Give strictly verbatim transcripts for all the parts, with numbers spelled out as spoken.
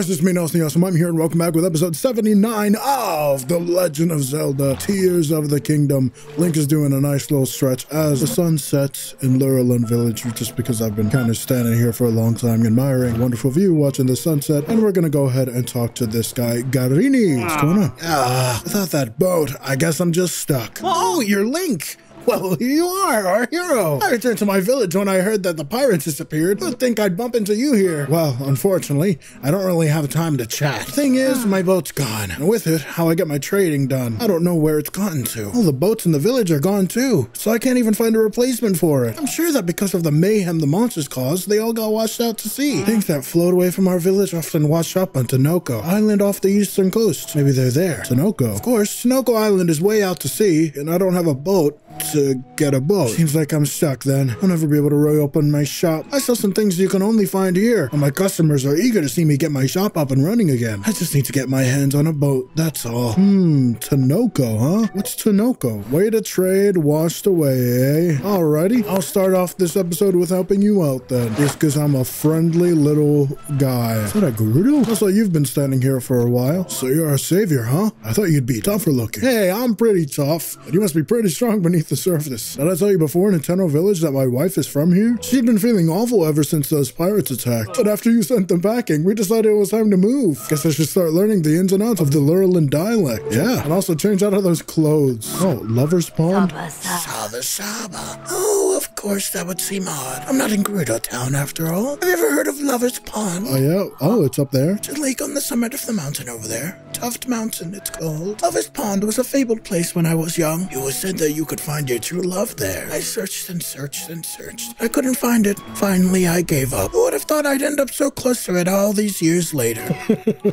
guys, it's me, Nelson Awesome. I'm here and welcome back with episode seventy-nine of The Legend of Zelda: Tears of the Kingdom. Link is doing a nice little stretch as the sun sets in Lurelin Village, just because I've been kind of standing here for a long time admiring a wonderful view, watching the sunset, and we're gonna go ahead and talk to this guy, Garini. What's going on? Ah, without that boat, I guess I'm just stuck. Oh, you're Link! Well, here you are, our hero. I returned to my village when I heard that the pirates disappeared. Didn't think I'd bump into you here. Well, unfortunately, I don't really have time to chat. The thing is, my boat's gone. And with it, how I get my trading done. I don't know where it's gotten to. All the boats in the village are gone too, so I can't even find a replacement for it. I'm sure that because of the mayhem the monsters caused, they all got washed out to sea. Things that float away from our village often wash up on Tenoko Island off the eastern coast. Maybe they're there. Tenoko. Of course, Tenoko Island is way out to sea, and I don't have a boat to get a boat. Seems like I'm stuck then. I'll never be able to reopen my shop. I sell some things you can only find here, and my customers are eager to see me get my shop up and running again. I just need to get my hands on a boat, that's all. Hmm, Tenoko, huh? What's Tenoko? Way to trade, washed away, eh? Alrighty, I'll start off this episode with helping you out then, just because I'm a friendly little guy. Is that a Gerudo? Also, you've been standing here for a while, so you're our savior, huh? I thought you'd be tougher looking. Hey, I'm pretty tough, but you must be pretty strong beneath the surface. Did I tell you before in Tenoko Village that my wife is from here? She'd been feeling awful ever since those pirates attacked, but after you sent them packing, we decided it was time to move. Guess I should start learning the ins and outs of the Lurelin dialect. Yeah, and also change out of those clothes. Oh, Lover's Pond? Saba, Saba. Oh, of course, that would seem odd. I'm not in Gerudo Town after all. Have you ever heard of Lover's Pond? Oh, yeah. Oh, it's up there. It's a lake on the summit of the mountain over there. Tuft Mountain, it's called. Lover's Pond was a fabled place when I was young. It was said that you could find your true love there. I searched and searched and searched. I couldn't find it. Finally, I gave up. Who would have thought I'd end up so close to it all these years later?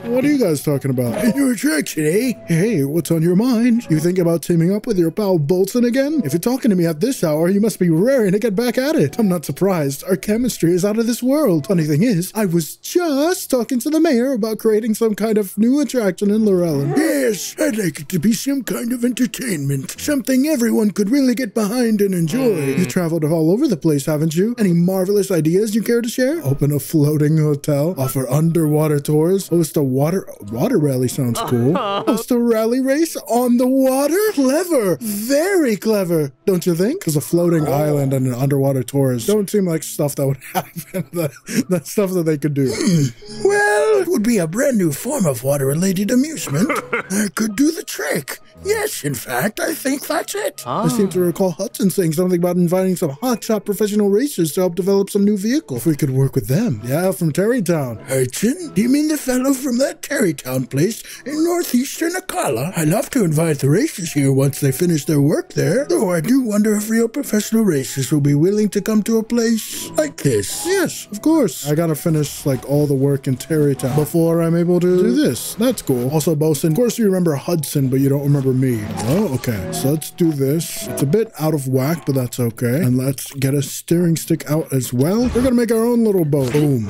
What are you guys talking about? Your attraction, eh? Hey, what's on your mind? You think about teaming up with your pal Bolton again? If you're talking to me at this hour, you must be raring to get back at it. I'm not surprised. Our chemistry is out of this world. Funny thing is, I was just talking to the mayor about creating some kind of new attraction in Lurelin. Yes, I'd like it to be some kind of entertainment. Something everyone could really get behind and enjoy. Mm. You traveled all over the place, haven't you? Any marvelous ideas you care to share? Open a floating hotel, offer underwater tours, host a water water rally. Sounds cool. Host a rally race on the water? Clever, very clever, don't you think? Because a floating oh. island and an underwater tours don't seem like stuff that would happen. that, that stuff that they could do. Mm. Well, it would be a brand new form of water-related amusement. I could do the trick. Yes, in fact, I think that's it. Ah. I seem to recall Hudson saying something about inviting some hotshot professional racers to help develop some new vehicle. If we could work with them. Yeah, from Tarrey Town. Hudson? Do you mean the fellow from that Tarrey Town place in northeastern Akala? I love to invite the racers here once they finish their work there, though I do wonder if real professional racers will be willing to come to a place like this. Yes, of course. I gotta finish, like, all the work in Tarrey Town before I'm able to do this. That's cool. Also, Bosun, of course you remember Hudson, but you don't remember me. Oh, okay. So let's do this. It's a bit out of whack, but that's okay. And let's get a steering stick out as well. We're gonna make our own little boat. Boom.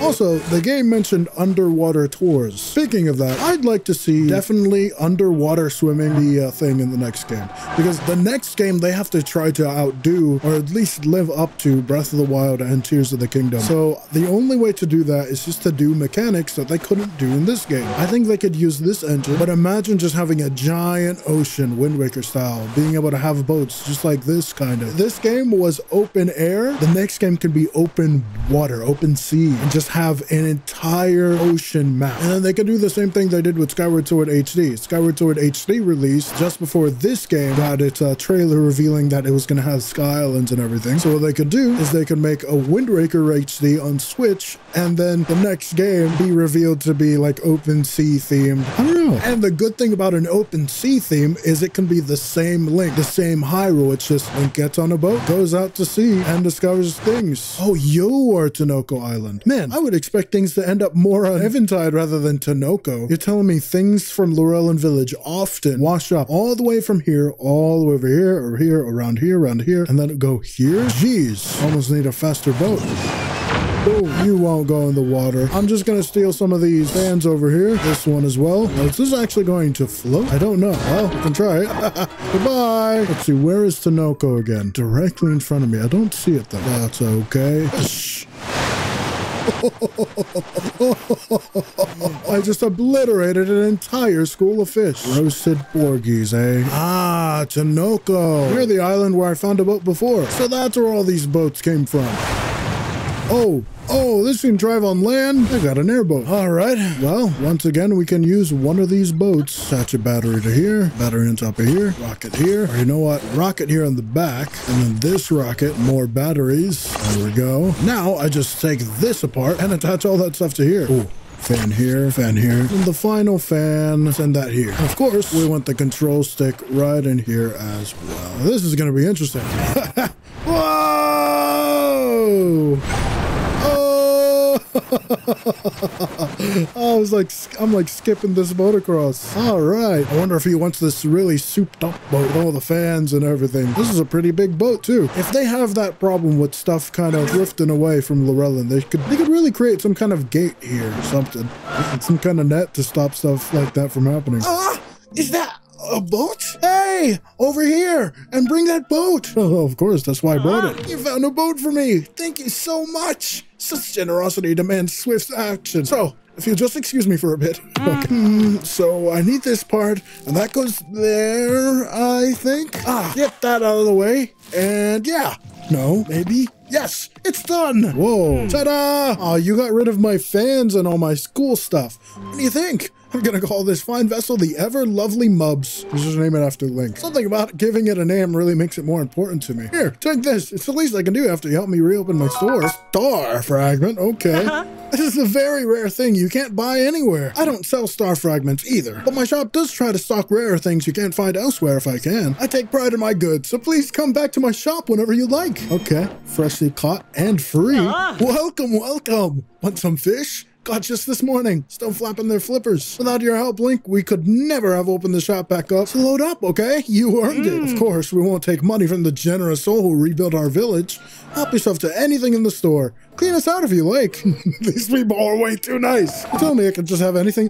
Also, the game mentioned underwater tours. Speaking of that, I'd like to see definitely underwater swimming the uh, thing in the next game, because the next game they have to try to outdo, or at least live up to, Breath of the Wild and Tears of the Kingdom. So the only way to do that is just to do mechanics that they couldn't do in this game. I think they could use this engine, but imagine just having a giant ocean, Wind Waker style, being able to have boats just like this, kind of. This game was open air. The next game could be open water, open sea, and just have an entire ocean map. And then they could do the same thing they did with Skyward Sword H D. Skyward Sword H D released just before this game got its uh, trailer revealing that it was going to have Sky Islands and everything. So what they could do is they could make a Wind Waker H D on Switch, and then the next game be revealed to be like open sea themed. I don't know. And the good thing about an open sea theme is it can be the same Link, the same Hyrule. It's just Link gets on a boat, goes out to sea, and discovers things. Oh, you are Tenoko Island. Man, I would expect things to end up more on Eventide rather than Tenoko. You're telling me things from Lurelin Village often wash up all the way from here, all the way over here, or here, around here, around here, and then go here? Jeez, almost need a faster boat. Oh, you won't go in the water. I'm just gonna steal some of these fans over here. This one as well. Now, is this actually going to float? I don't know. Well, we can try it. Goodbye. Let's see, where is Tenoko again? Directly in front of me. I don't see it though. That's okay. Shh. I just obliterated an entire school of fish. Roasted Borgies, eh? Ah, Tenoko. Near the island where I found a boat before. So that's where all these boats came from. Oh. Oh, this can drive on land. I got an airboat. All right. Well, once again, we can use one of these boats. Attach a battery to here. Battery on top of here. Rocket here. Or you know what? Rocket here on the back. And then this rocket, more batteries. There we go. Now I just take this apart and attach all that stuff to here. Ooh. Fan here, fan here, and the final fan, send that here. Of course, we want the control stick right in here as well. This is going to be interesting. Whoa! I was like, I'm like skipping this boat across. All right. I wonder if he wants this really souped up boat with all the fans and everything. This is a pretty big boat too. If they have that problem with stuff kind of drifting away from Lurelin, they could they could really create some kind of gate here or something. Some kind of net to stop stuff like that from happening. Ah, is that a boat? Hey, over here and bring that boat. Oh, of course. That's why I brought it. You found a boat for me. Thank you so much. Such generosity demands swift action. So, if you'll just excuse me for a bit. Okay. So, I need this part, and that goes there, I think. Ah, get that out of the way. And yeah. No, maybe. Yes, it's done. Whoa. Ta-da! Oh, you got rid of my fans and all my school stuff. What do you think? I'm gonna call this fine vessel the ever lovely Mubs. Let's just name it after Link. Something about giving it a name really makes it more important to me. Here, take this. It's the least I can do after you help me reopen my store. Star fragment, okay. Uh-huh. This is a very rare thing you can't buy anywhere. I don't sell star fragments either, but my shop does try to stock rarer things you can't find elsewhere if I can. I take pride in my goods, so please come back to my shop whenever you like. Okay, freshly caught and free. Uh-huh. Welcome, welcome. Want some fish? Got just this morning, still flapping their flippers. Without your help, Link, we could never have opened the shop back up. So load up, okay? You earned mm. it. Of course, we won't take money from the generous soul who rebuilt our village. Help yourself to anything in the store. Clean us out if you like. These people are way too nice. You told me I could just have anything.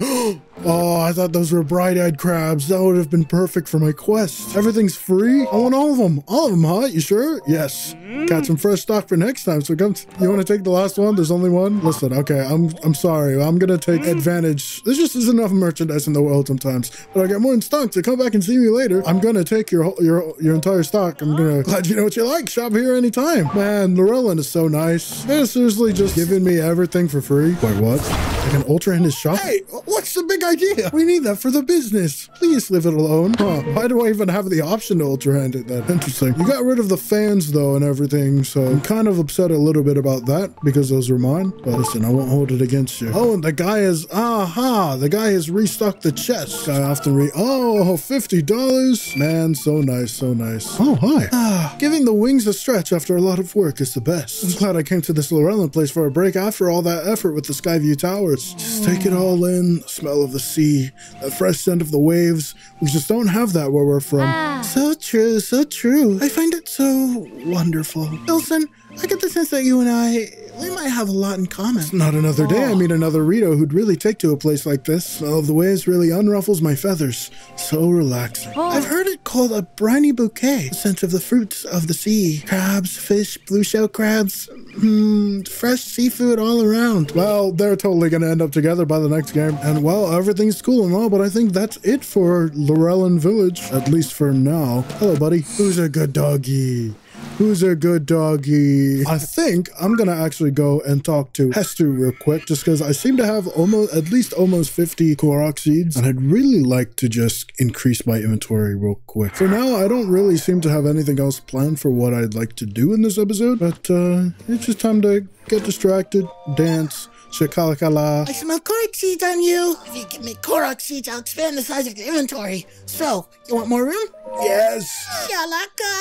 Oh, I thought those were bright-eyed crabs. That would have been perfect for my quest. Everything's free? I want all of them. All of them, huh? You sure? Yes. Got some fresh stock for next time. So come, you want to take the last one? There's only one? Listen, okay, I'm I'm sorry. I'm going to take advantage. There just isn't enough merchandise in the world sometimes. But I got more in stock, so come back and see me later. I'm going to take your, your, your entire stock. I'm going to glad you know what you like. Shop here anytime. Man, Lurelin is so nice. Man, seriously just giving me everything for free. Wait, what? Like an ultra in his shop? Hey, what's the big idea? We need that for the business. Please leave it alone. Huh, why do I even have the option to ultra hand it then? Interesting. You got rid of the fans though and everything, so I'm kind of upset a little bit about that because those were mine. But listen, I won't hold it against you. Oh, and the guy is, aha, the guy has restocked the chest. I often re, oh, fifty dollars. Man, so nice, so nice. Oh, hi. Ah, giving the wings a stretch after a lot of work is the best. I'm glad I came to this Lurelin place for a break after all that effort with the Skyview Towers. Just take it all in. The smell of the sea, the fresh scent of the waves. We just don't have that where we're from. Ah. So true, so true. I find it so wonderful. Wilson, I get the sense that you and I, we might have a lot in common. It's not another day I meet another Rito who'd really take to a place like this. Smell of the waves really unruffles my feathers. So relaxing. Oh. I've heard it called a briny bouquet. The scent of the fruits of the sea. Crabs, fish, blue shell crabs. Mm, fresh seafood all around. Well, they're totally going to end up together by the next game. And well, everything's cool and all, but I think that's it for Lurelin Village. At least for now. Hello, buddy. Who's a good doggy? Who's a good doggy? I think I'm going to actually go and talk to Hestu real quick, just because I seem to have almost, at least almost fifty Korok seeds, and I'd really like to just increase my inventory real quick. For now, I don't really seem to have anything else planned for what I'd like to do in this episode, but uh, it's just time to get distracted, dance, Shakala. I smell Korok seeds on you. If you give me Korok seeds, I'll expand the size of your inventory. So, you want more room? Yes. Shalaka.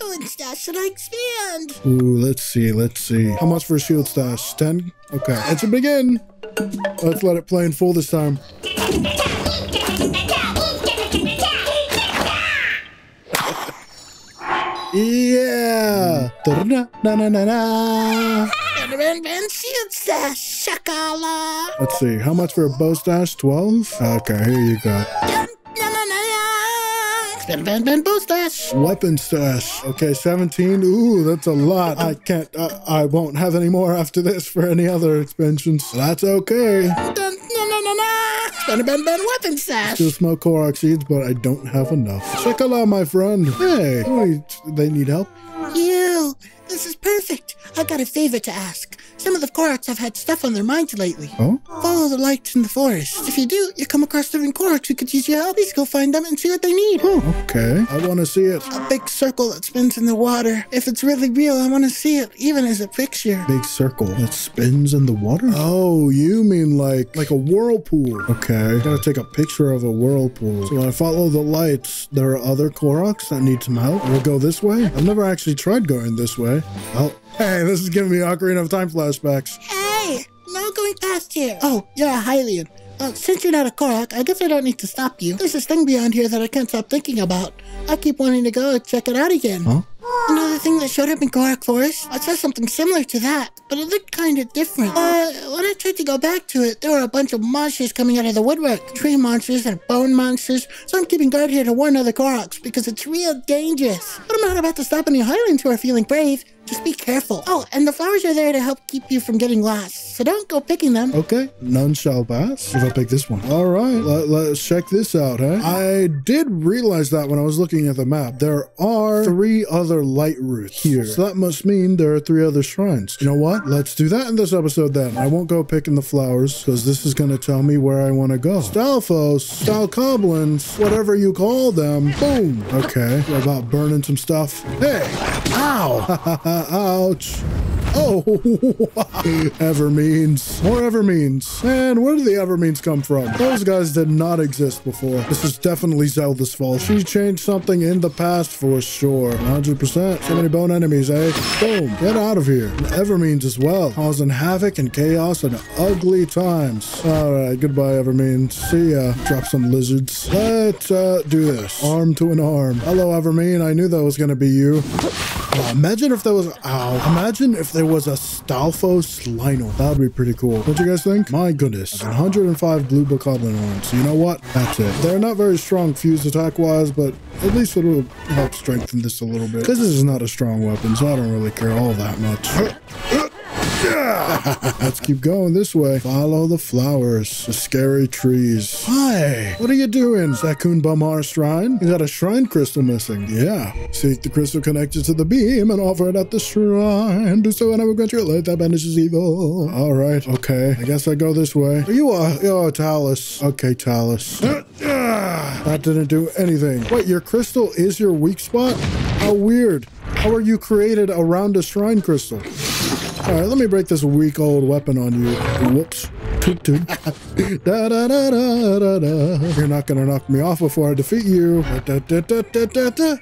What stash should I expand? Ooh, let's see, let's see. How much for a shield stash? ten? Okay, let's begin. Let's let it play in full this time. Yeah. Da-da-da-da-da-da-da. Let's see, how much for a bow stash? twelve? Okay, here you go. Bam, bam, bamboo stash. Weapon stash. Okay, seventeen. Ooh, that's a lot. I can't, uh, I won't have any more after this for any other expansions. That's okay. Dun, no, no, no, no. Ben, ben, ben, weapon sash. Still smell Korok seeds, but I don't have enough. Shakala, my friend. Hey, they need help. You, this is perfect. I've got a favor to ask. Some of the Koroks have had stuff on their minds lately. Oh? Follow the lights in the forest. If you do, you come across different Koroks who could use your help. Please go find them and see what they need. Oh, okay. I want to see it. A big circle that spins in the water. If it's really real, I want to see it, even as a picture. Big circle that spins in the water? Oh, you mean like, like a whirlpool. Okay. I gotta take a picture of a whirlpool. So when I follow the lights, there are other Koroks that need some help. We'll go this way. I've never actually tried going this way. Oh. Hey, this is giving me Ocarina of Time flashbacks. Hey, no going past here. Oh, you're a Hylian. Uh, since you're not a Korok, I guess I don't need to stop you. There's this thing beyond here that I can't stop thinking about. I keep wanting to go and check it out again. Huh? Another thing that showed up in Korok Forest, I saw something similar to that, but it looked kind of different. Uh, when I tried to go back to it, there were a bunch of monsters coming out of the woodwork. Tree monsters and bone monsters, so I'm keeping guard here to warn other Koroks because it's real dangerous. But I'm not about to stop any Hylians who are feeling brave. Just be careful. Oh, and the flowers are there to help keep you from getting lost, so don't go picking them. Okay, none shall pass if I pick this one. All right, let, let's check this out, huh? I did realize that when I was looking at the map, there are three other light routes here, so that must mean there are three other shrines. You know what? Let's do that in this episode then. I won't go picking the flowers, because this is going to tell me where I want to go. Stalfos, Stalkoblins, whatever you call them. Boom. Okay, we're about burning some stuff. Hey, ow. Uh, ouch. Oh, Evermeans. More Evermeans. And where did the Evermeans come from? Those guys did not exist before. This is definitely Zelda's fault. She changed something in the past for sure. one hundred percent. So many bone enemies, eh? Boom. Get out of here. And Evermeans as well. Causing havoc and chaos and ugly times. All right. Goodbye, Evermeans. See ya. Drop some lizards. Let's uh, do this. Arm to an arm. Hello, Evermean. I knew that was going to be you. Uh, imagine if there was... Ow. Imagine if there was a Stalfos Lino. That would be pretty cool. Don't you guys think? My goodness. one hundred five blue bokoblin arms. You know what? That's it. They're not very strong fused attack-wise, but at least it will help strengthen this a little bit. Because this is not a strong weapon, so I don't really care all that much. Yeah. Let's keep going this way. Follow the flowers, the scary trees. Hi, what are you doing? Zaccoon Bamar Shrine? You got a shrine crystal missing. Yeah. Seek the crystal connected to the beam and offer it at the shrine. Do so and I will grant you a light that banishes evil. All right. Okay. I guess I go this way. You are, oh, Talus. Okay, Talus. Yeah. That didn't do anything. Wait, your crystal is your weak spot? How weird. How are you created around a shrine crystal? All right, let me break this weak old weapon on you. Whoops. da, da, da, da, da, da. You're not going to knock me off before I defeat you. Da, da, da, da, da, da, da.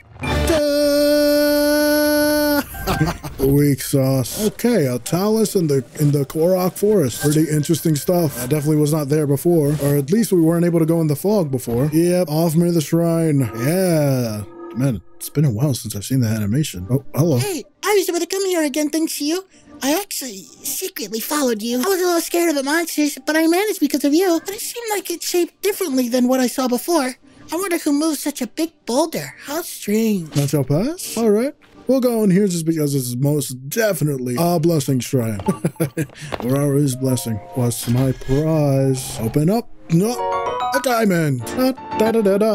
Weak sauce. Okay, a Talus in the, in the Korok Forest. Pretty interesting stuff. I definitely was not there before. Or at least we weren't able to go in the fog before. Yep, off me the shrine. Yeah. Man, it's been a while since I've seen that animation. Oh, hello. Hey, I was able to come here again thanks to you. I actually secretly followed you. I was a little scared of the monsters, but I managed because of you. But it seemed like it's shaped differently than what I saw before. I wonder who moved such a big boulder. How strange. That shall pass. All right. We'll go in here just because it's most definitely a blessing shrine. Rauru's blessing. What's my prize? Open up. No. A diamond. Da, da, da, da, da.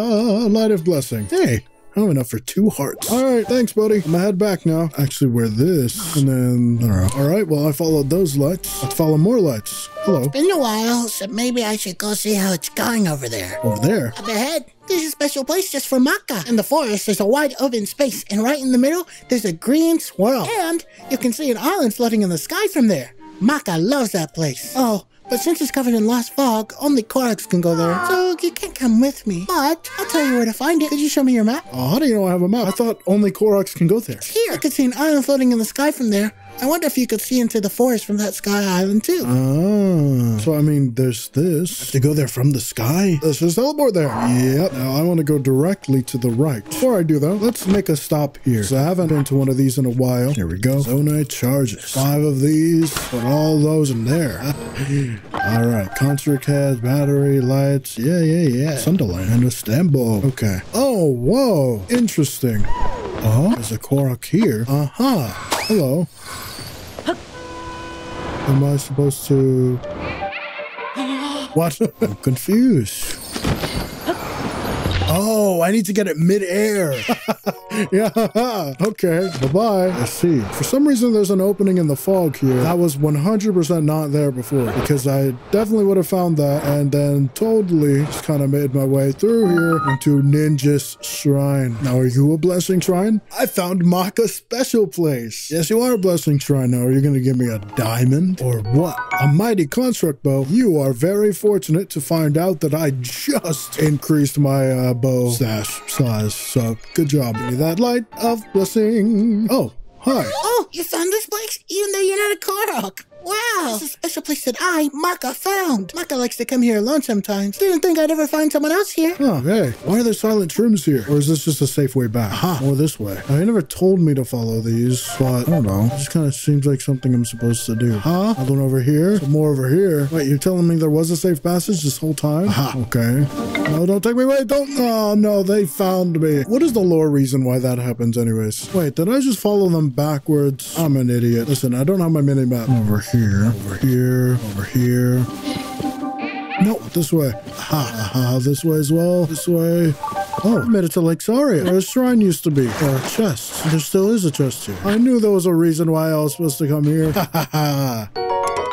Light of blessing. Hey. Oh, enough for two hearts. All right, thanks, buddy. I'm gonna head back now. Actually, wear this, and then, I don't know. All right, well, I followed those lights. Let's follow more lights. Hello. It's been a while, so maybe I should go see how it's going over there. Over there? Up ahead. There's a special place just for Maka. In the forest, there's a wide open space, and right in the middle, there's a green swirl. And you can see an island floating in the sky from there. Maka loves that place. Oh. But since it's covered in lost fog, only Koroks can go there. So you can't come with me. But I'll tell you where to find it. Could you show me your map? Oh, how do you know I have a map? I thought only Koroks can go there. It's here. I could see an island floating in the sky from there. I wonder if you could see into the forest from that sky island too. Oh. So, I mean, there's this. I have to go there from the sky? Let's just teleport there. Yep. Now, I want to go directly to the right. Before I do, though, let's make a stop here. So I haven't been to one of these in a while. Here we go. Zonite charges. Five of these. Put all those in there. All right. Concert heads, battery, lights. Yeah, yeah, yeah. Sunderland and Istanbul. Okay. Oh, whoa. Interesting. Oh, there's a Korok here. Uh-huh. Hello. Am I supposed to... What? I'm confused. Oh, I need to get it mid-air. Yeah, okay, bye-bye. I see. For some reason, there's an opening in the fog here. That was one hundred percent not there before, because I definitely would have found that and then totally just kind of made my way through here into Ninja's Shrine. Now, are you a Blessing Shrine? I found Maka's special place. Yes, you are a Blessing Shrine. Now, are you going to give me a diamond or what? A mighty construct bow. You are very fortunate to find out that I just increased my uh, bow stash size, so good job. Give me that. Light of blessing. Oh, hi. Oh, you found this place? Even though you're not a Korok. Wow. This is a special place that I, Maka, found. Maka likes to come here alone sometimes. Didn't think I'd ever find someone else here. Oh, hey. Why are there silent rooms here? Or is this just a safe way back? Aha. Or this way. Now, he never told me to follow these, but I don't know. This kind of seems like something I'm supposed to do. Huh? Another one over here. Some more over here. Wait, you're telling me there was a safe passage this whole time? Aha. Okay. No, don't take me away. Don't. Oh, no. They found me. What is the lore reason why that happens anyways? Wait, did I just follow them backwards? I'm an idiot. Listen, I don't have my mini-map. Over here. Here, over here, over here. No, this way. Ha, ha, ha, this way as well. This way. Oh, I made it to Lake Saria, where a shrine used to be. Or a chest. There still is a chest here. I knew there was a reason why I was supposed to come here. Ha, ha, ha.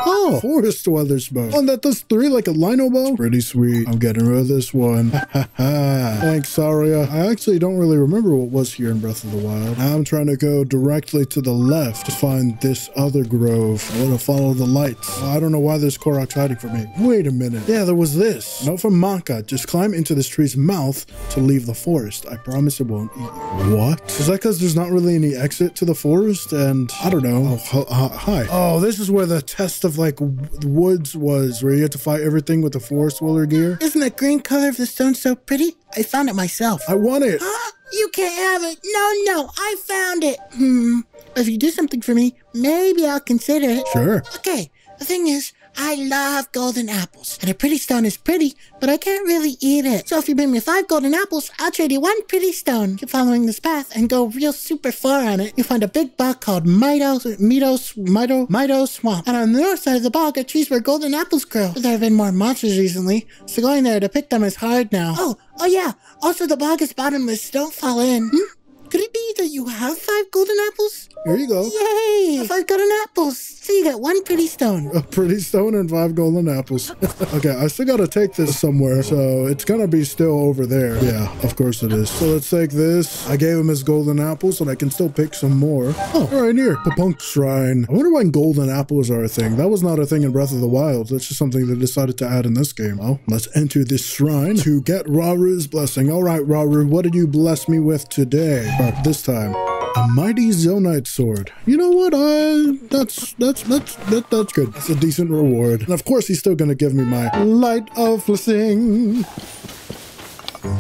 Oh, forest weather's bow. Oh, and that does three like a lino bow? It's pretty sweet. I'm getting rid of this one. Thanks, Saria. I actually don't really remember what was here in Breath of the Wild. Now I'm trying to go directly to the left to find this other grove. I want to follow the lights. Oh, I don't know why there's Korok hiding from me. Wait a minute. Yeah, there was this. Note from Maka. Just climb into this tree's mouth to leave the forest. I promise it won't eat you. What? Is that because there's not really any exit to the forest? And I don't know. Oh, hi. Oh, this is where the test of like woods was, where you had to fight everything with the forest dweller gear. Isn't the green color of the stone so pretty? I found it myself. I want it. Huh? You can't have it. No, no, I found it. Hmm. If you do something for me, maybe I'll consider it. Sure. Okay, the thing is, I love golden apples. And a pretty stone is pretty, but I can't really eat it. So if you bring me five golden apples, I'll trade you one pretty stone. Keep following this path and go real super far on it. You'll find a big bog called Mido, Mido, Mido, Mido Swamp. And on the north side of the bog are trees where golden apples grow. But there have been more monsters recently, so going there to pick them is hard now. Oh, oh yeah. Also, the bog is bottomless. Don't fall in. Hmm? Could it be that you have five golden apples? Here you go. Yay! Five golden apples. So you got one pretty stone. A pretty stone and five golden apples. Okay, I still gotta take this somewhere, so it's gonna be still over there. Yeah, of course it is. So let's take this. I gave him his golden apples, and I can still pick some more. Oh, right here. Popunk Shrine. I wonder why golden apples are a thing. That was not a thing in Breath of the Wild. That's just something they decided to add in this game. Oh, let's enter this shrine to get Raru's blessing. All right, Rauru, what did you bless me with today? But this time, a mighty Zonite sword. You know what? I that's that's that's that, that's good. That's a decent reward. And of course, he's still gonna give me my light of blessing.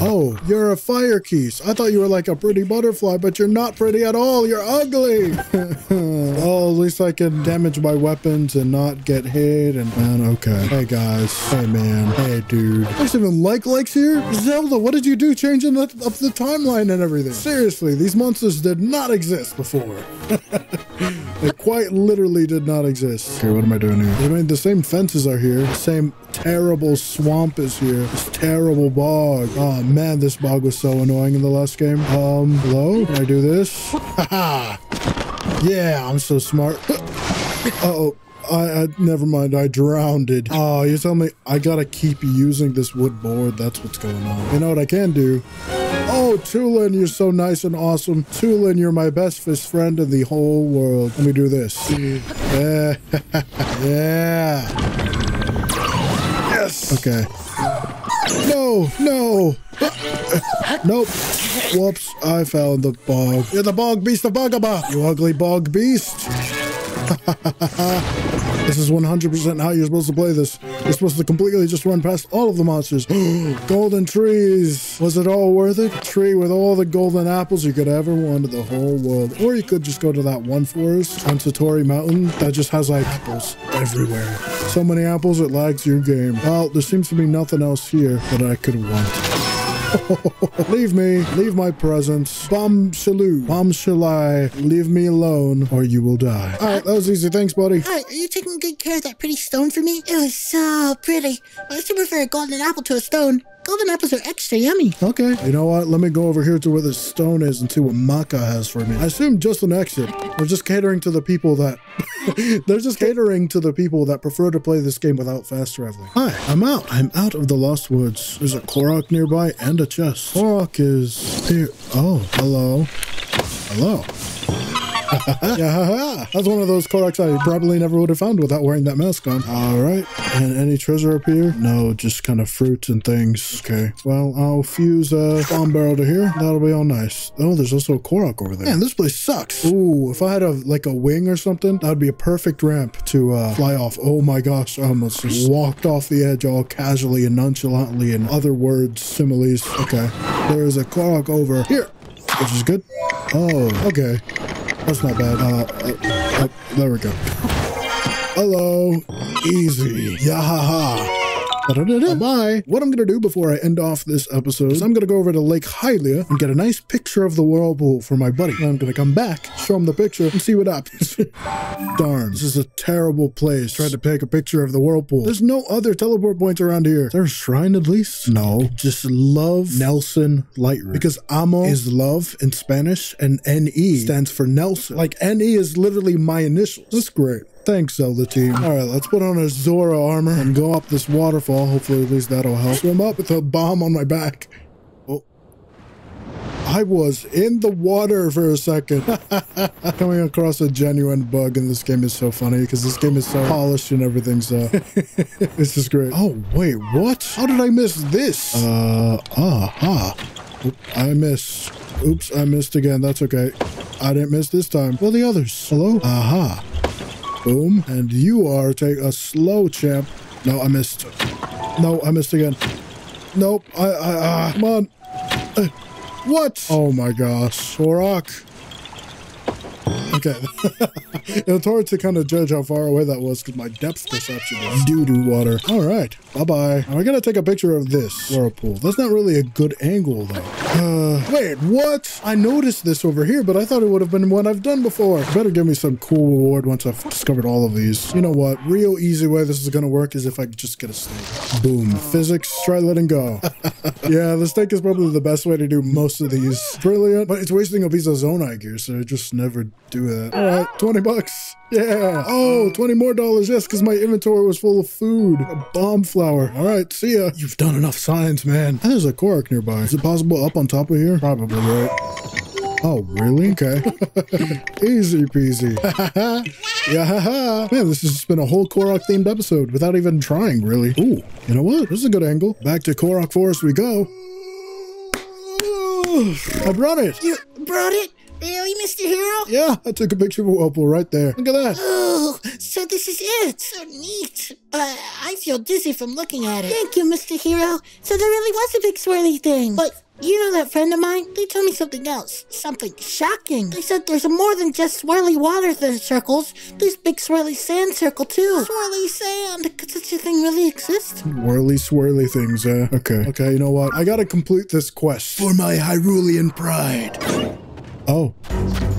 Oh, you're a fire keys. I thought you were like a pretty butterfly, but you're not pretty at all. You're ugly. Oh, at least I can damage my weapons and not get hit. And man, okay. Hey, guys. Hey, man. Hey, dude. There's even like likes here. Zelda, what did you do changing up the timeline and everything? Seriously, these monsters did not exist before. They quite literally did not exist. Okay, what am I doing here? I mean, the same fences are here. The same terrible swamp is here. This terrible bog. Oh, man, this bog was so annoying in the last game. Um, hello? Can I do this? Haha! Yeah, I'm so smart. Uh-oh. I, I, never mind, I drowned. Oh, you're telling me I gotta keep using this wood board? That's what's going on. You know what I can do? Oh, Tulin, you're so nice and awesome. Tulin, you're my best friend in the whole world. Let me do this. Yeah. Yeah. Yes. Okay. No, no. Nope. Whoops, I found the bog. You're the bog beast of Bogaba. You ugly bog beast. This is one hundred percent how you're supposed to play this. You're supposed to completely just run past all of the monsters. Golden trees! Was it all worth it? A tree with all the golden apples you could ever want in the whole world. Or you could just go to that one forest on Satori Mountain that just has like apples everywhere. So many apples it lags your game. Well, there seems to be nothing else here that I could want. Leave me, leave my presence. Bum shalu, bum shalai, leave me alone or you will die. All right, that was easy. Thanks, buddy. All right, are you taking good care of that pretty stone for me? It was so pretty. I still prefer a golden apple to a stone. Golden apples are extra yummy. Okay. You know what? Let me go over here to where this stone is and see what Maka has for me. I assume just an exit. We're just catering to the people that... They're just catering to the people that prefer to play this game without fast traveling. Hi, I'm out. I'm out of the Lost Woods. There's a Korok nearby and a chest. Korok is here. Oh, hello. Hello. Yeah, that's one of those Koroks I probably never would have found without wearing that mask on. All right, and any treasure up here? No, just kind of fruits and things. Okay, well, I'll fuse a bomb barrel to here. That'll be all nice. Oh, there's also a Korok over there. Man, this place sucks. Ooh, if I had a like a wing or something, that'd be a perfect ramp to uh, fly off. Oh my gosh, I almost just walked off the edge all casually and nonchalantly and other words, similes. Okay, there's a Korok over here, which is good. Oh, okay. That's not bad. Uh, uh, uh, there we go. Hello. Easy. Yahaha. Bye. What I'm going to do before I end off this episode is I'm going to go over to Lake Hylia and get a nice picture of the whirlpool for my buddy. And I'm going to come back, show him the picture, and see what happens. Darn, this is a terrible place. Tried to take a picture of the whirlpool. There's no other teleport points around here. Is there a shrine at least? No. Just love Nelson Lightroom. Because Amo is love in Spanish and N E stands for Nelson. Like N E is literally my initials. That's great. Thanks, Zelda team. All right, let's put on a Zora armor and go up this waterfall. Hopefully, at least that'll help. Swim up with a bomb on my back. Oh. I was in the water for a second. Coming across a genuine bug in this game is so funny because this game is so polished and everything, so this is great. Oh, wait, what? How did I miss this? Uh, aha. I missed. Oops, I missed again. That's okay. I didn't miss this time. Well, the others. Hello? Aha. Boom. And you are take a slow champ. No, I missed. No, I missed again. Nope. I, I, uh, come on. Uh, what? Oh my gosh. Korok. Okay. It's hard to kind of judge how far away that was because my depth perception is doo-doo water. All right. Bye-bye. Now I gotta take a picture of this whirlpool. That's not really a good angle, though. Uh, wait, what? I noticed this over here, but I thought it would have been one I've done before. Better give me some cool reward once I've discovered all of these. You know what? Real easy way this is gonna work is if I just get a snake. Boom. Physics. Try letting go. Yeah, the snake is probably the best way to do most of these. Brilliant. But it's wasting a piece of Zonite gear, so I just never do that. All right. twenty bucks. Yeah. Oh, twenty more dollars. Yes, because my inventory was full of food. A bomb flower. All right. See ya. You've done enough science, man. And there's a Korok nearby. Is it possible up on top of here? Probably, right? Oh, really? Okay. Easy peasy. Yeah. Man, this has just been a whole Korok-themed episode without even trying, really. Ooh, you know what? This is a good angle. Back to Korok Forest we go. I brought it. You brought it? Really, Mister Hero? Yeah, I took a picture of a whirlpool right there. Look at that. Oh, so this is it. So neat. Uh, I feel dizzy from looking at it. Thank you, Mister Hero. So there really was a big swirly thing. But you know that friend of mine? They told me something else. Something shocking. They said there's more than just swirly water circles. There's big swirly sand circle, too. Swirly sand. Could such a thing really exist? Whirly swirly things, eh? Okay. Okay, you know what? I gotta complete this quest for my Hyrulean pride. Oh,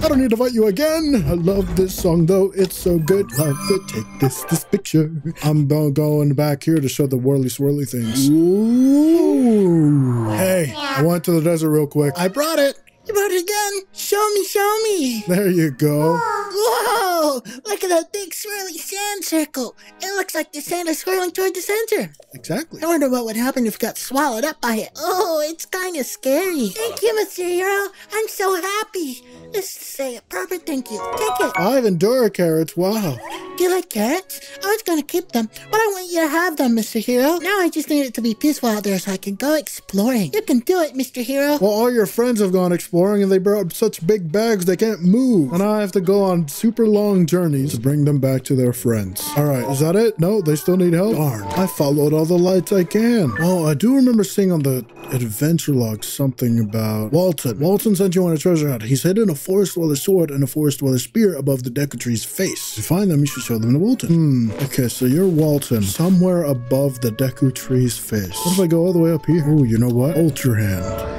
I don't need to fight you again. I love this song, though. It's so good. Love it. Take this, this picture. I'm going back here to show the whirly swirly things. Ooh. Hey, I went to the desert real quick. I brought it. You brought it again? Show me, show me. There you go. Whoa, look at that big swirly sand circle. It looks like the sand is swirling toward the center. Exactly. I wonder what would happen if it got swallowed up by it. Oh, it's kind of scary. Thank you, Mister Hero. I'm so happy. This is a proper thank you. Take it. I have Endura carrots. Wow. Do you like carrots? I was going to keep them, but I want you to have them, Mister Hero. Now I just need it to be peaceful out there so I can go exploring. You can do it, Mister Hero. Well, all your friends have gone exploring, and they brought such big bags they can't move. And I have to go on on super long journeys to bring them back to their friends. All right, is that it? No, they still need help? Darn, I followed all the lights I can. Oh, I do remember seeing on the adventure log something about Walton. Walton sent you on a treasure hunt. He's hidden a forest dweller's sword and a forest dweller's spear above the Deku Tree's face. To find them, you should show them to Walton. Hmm, okay, so you're Walton, somewhere above the Deku Tree's face. What if I go all the way up here? Oh, you know what? Ultra Hand.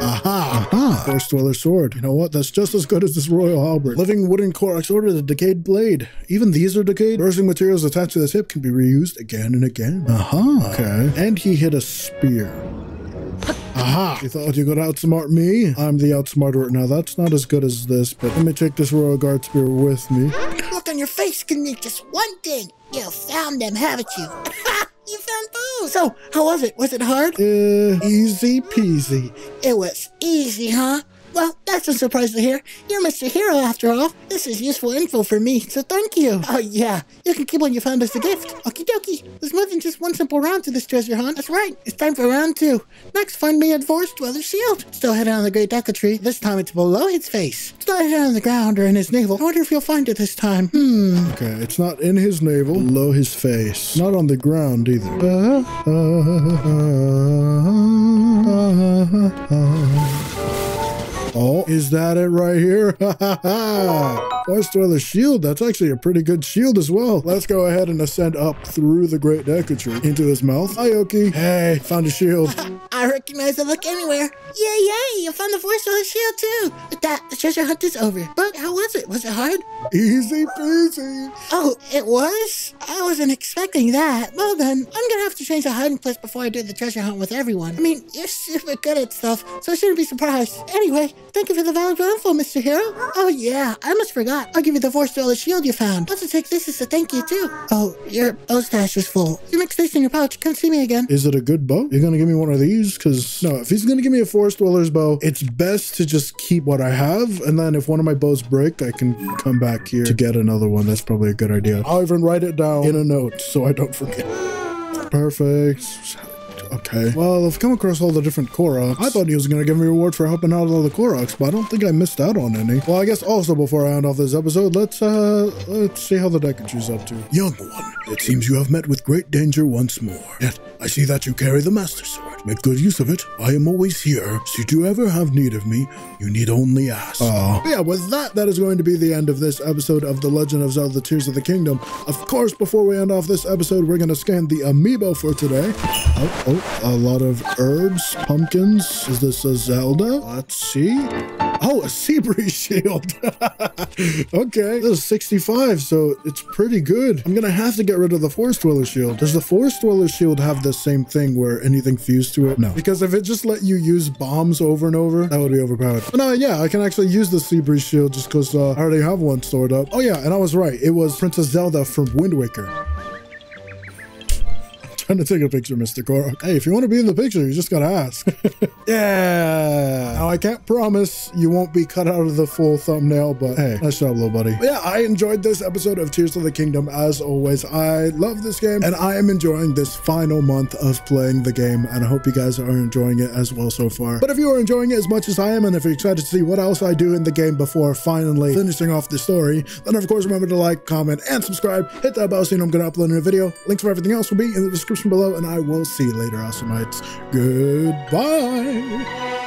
Aha! Aha! Forest Dweller Sword. You know what? That's just as good as this Royal Halberd. Living Wooden Korok Sword with a decayed blade. Even these are decayed. Bursting materials attached to this hip can be reused again and again. Aha! Okay. And he hit a spear. Aha! You thought you could outsmart me? I'm the outsmarter. Now that's not as good as this, but let me take this Royal Guard Spear with me. Look on your face can mean just one thing. You found them, haven't you? You found food. So, how was it? Was it hard? Uh, easy peasy. It was easy, huh? Well, that's a surprise to hear. You're Mister Hero, after all. This is useful info for me, so thank you. Oh, yeah. You can keep what you found as a gift. Okie dokie. There's more than just one simple round to this treasure hunt. That's right. It's time for round two. Next, find me at Forest Dweller's Shield. Still hidden on the Great Deku Tree. This time it's below his face. It's not hidden on the ground or in his navel. I wonder if you'll find it this time. Hmm. Okay, it's not in his navel. Below his face. Not on the ground, either. Uh, uh, uh, uh, uh, uh, uh. Oh, is that it right here? Ha ha ha! Forest Dweller's Shield, that's actually a pretty good shield as well. Let's go ahead and ascend up through the Great Deku Tree into his mouth. Hi, Oki. Hey, found a shield. I recognize the look anywhere. Yay, yay, you found the Forest Dweller's Shield too. With that, the treasure hunt is over. But how was it? Was it hard? Easy peasy. Oh, it was? I wasn't expecting that. Well then, I'm gonna have to change the hiding place before I do the treasure hunt with everyone. I mean, you're super good at stuff, so I shouldn't be surprised. Anyway, thank you for the valuable info, Mister Hero. Oh, yeah, I almost forgot. I'll give you the Forest Dweller Shield you found. Also take this as a thank you, too. Oh, your bow stash is full. You mixed this in your pouch. Come see me again. Is it a good bow? You're going to give me one of these? Because, no, if he's going to give me a Forest Dweller's bow, it's best to just keep what I have. And then if one of my bows break, I can come back here to get another one. That's probably a good idea. I'll even write it down in a note so I don't forget. Perfect. Okay. Well, I've come across all the different Koroks. I thought he was going to give me a reward for helping out all the Koroks, but I don't think I missed out on any. Well, I guess also before I end off this episode, let's, uh, let's see how the Deku Tree's up to. Young one, it seems you have met with great danger once more. Yet, I see that you carry the Master Sword. Make good use of it. I am always here. Should you ever have need of me, you need only ask. Oh. Yeah, with that, that is going to be the end of this episode of The Legend of Zelda: Tears of the Kingdom. Of course, before we end off this episode, we're going to scan the amiibo for today. Oh, oh. A lot of herbs, pumpkins. Is this a Zelda? Let's see. Oh, a sea breeze shield. Okay, this is sixty-five, so it's pretty good. I'm gonna have to get rid of the Forest Dweller Shield. Does the Forest Dweller Shield have the same thing where anything fused to it? No, because if it just let you use bombs over and over, that would be overpowered. But no, yeah, I can actually use the sea breeze shield just because uh, I already have one stored up. Oh yeah, and I was right. It was Princess Zelda from Wind Waker. Trying to take a picture, Mister Korok. Hey, if you want to be in the picture, you just gotta ask. Yeah. Now, I can't promise you won't be cut out of the full thumbnail, but hey, nice job, little buddy. But yeah, I enjoyed this episode of Tears of the Kingdom as always. I love this game, and I am enjoying this final month of playing the game, and I hope you guys are enjoying it as well so far. But if you are enjoying it as much as I am, and if you're excited to see what else I do in the game before finally finishing off the story, then of course remember to like, comment, and subscribe. Hit that bell so you know I'm gonna upload a new video. Links for everything else will be in the description below, and I will see you later, Awesomeites. Goodbye!